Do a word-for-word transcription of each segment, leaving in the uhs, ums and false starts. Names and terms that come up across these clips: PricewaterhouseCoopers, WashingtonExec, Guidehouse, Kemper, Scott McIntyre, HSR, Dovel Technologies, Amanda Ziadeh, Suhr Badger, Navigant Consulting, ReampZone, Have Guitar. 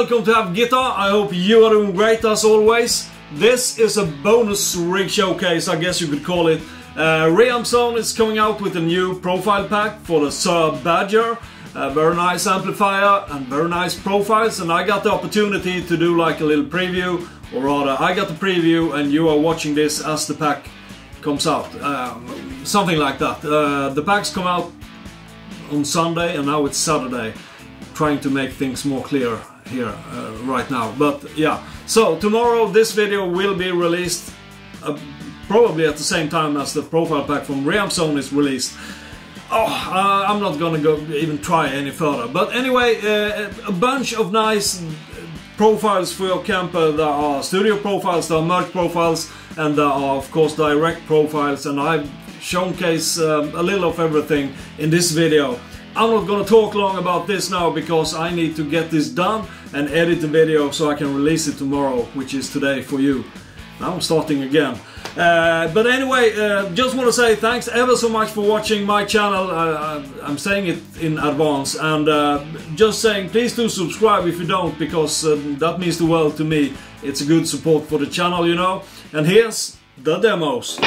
welcome to Have Guitar. I hope you are doing great as always. This is a bonus rig showcase, I guess you could call it. Uh, ReampZone is coming out with a new profile pack for the Suhr Badger. Uh, very nice amplifier and very nice profiles, and I got the opportunity to do like a little preview, or rather I got the preview and you are watching this as the pack comes out. Um, something like that. Uh, the packs come out on Sunday and now it's Saturday. Trying to make things more clear here uh, right now, but yeah. So tomorrow this video will be released uh, probably at the same time as the profile pack from ReampZone is released. Oh, uh, I'm not gonna go even try any further. But anyway, uh, a bunch of nice profiles for your Kemper. There are studio profiles, there are merge profiles, and there are of course direct profiles. And I showcase um, a little of everything in this video. I'm not gonna talk long about this now because I need to get this done and edit the video so I can release it tomorrow, which is today for you. Now I'm starting again. Uh, but anyway, uh, just want to say thanks ever so much for watching my channel. I, I, I'm saying it in advance, and uh, just saying please do subscribe if you don't, because uh, that means the world to me. It's a good support for the channel, you know. And here's the demos.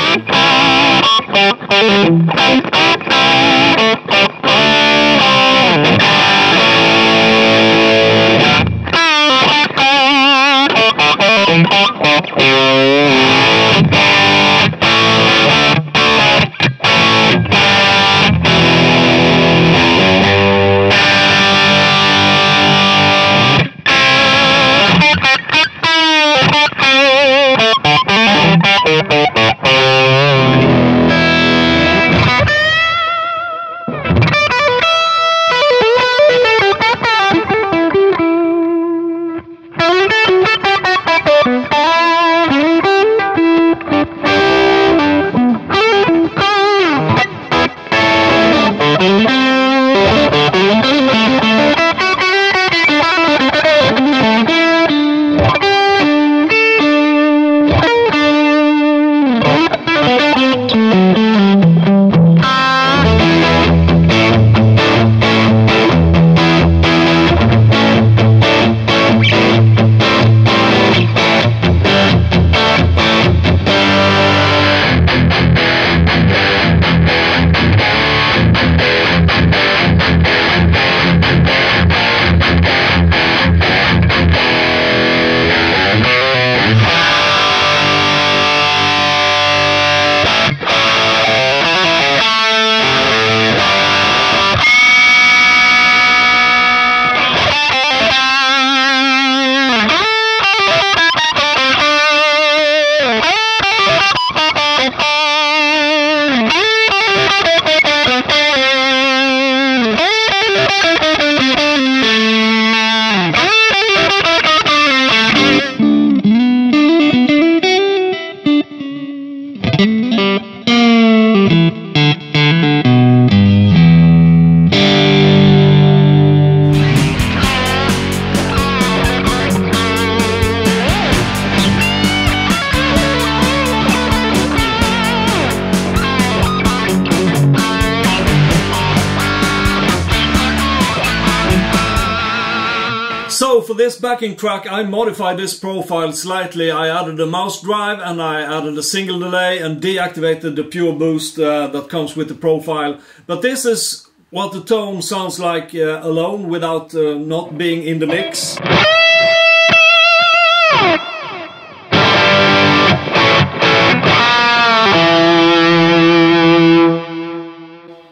So for this backing track I modified this profile slightly. I added a mouse drive and I added a single delay and deactivated the pure boost uh, that comes with the profile. But this is what the tone sounds like uh, alone, without uh, not being in the mix.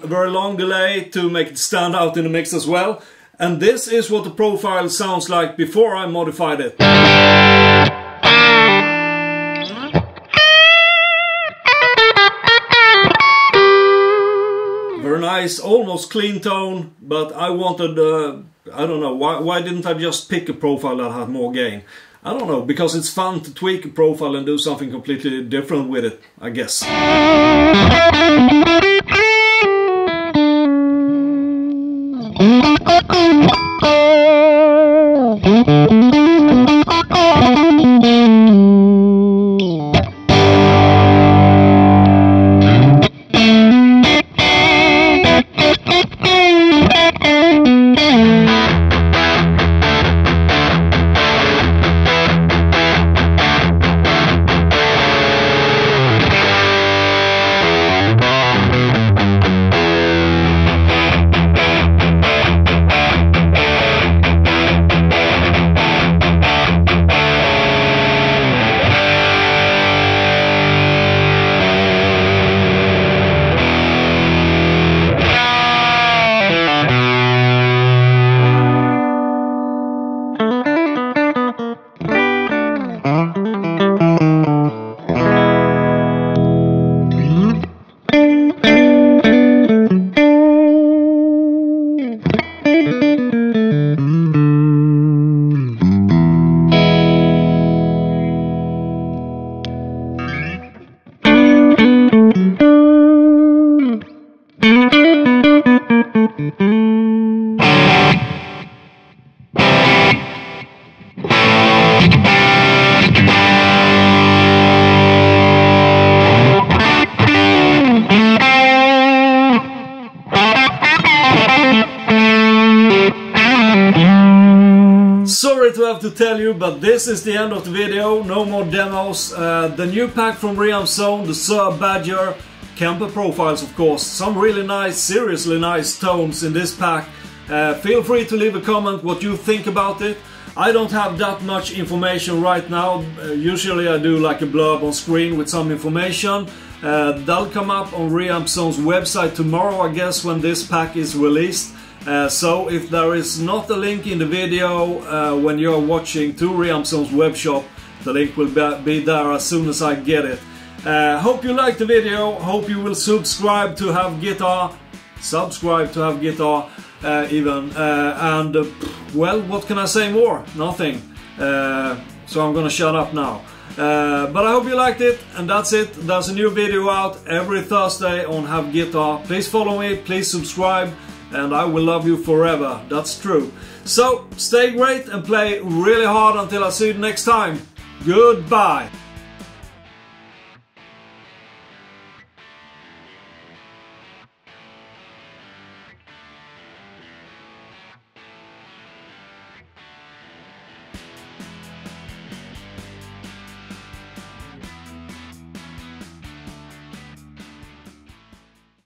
A very long delay to make it stand out in the mix as well. And this is what the profile sounds like before I modified it. Very nice, almost clean tone, but I wanted, uh, I don't know, why, why didn't I just pick a profile that had more gain? I don't know, because it's fun to tweak a profile and do something completely different with it, I guess. Sorry to have to tell you, but this is the end of the video. No more demos. Uh, the new pack from ReampZone, the Suhr Badger, Kemper profiles of course. Some really nice, seriously nice tones in this pack. Uh, feel free to leave a comment what you think about it. I don't have that much information right now. Uh, usually I do like a blurb on screen with some information. Uh, that'll come up on ReampZone's website tomorrow, I guess, when this pack is released. Uh, so if there is not a link in the video uh, when you're watching to ReampZone's webshop, the link will be there as soon as I get it. Uh, hope you liked the video, hope you will subscribe to Have Guitar, subscribe to Have Guitar uh, even, uh, and uh, well, what can I say more? Nothing, uh, so I'm gonna shut up now. Uh, but I hope you liked it, and that's it. There's a new video out every Thursday on Have Guitar. Please follow me, please subscribe, and I will love you forever, that's true. So, stay great and play really hard until I see you next time. Goodbye!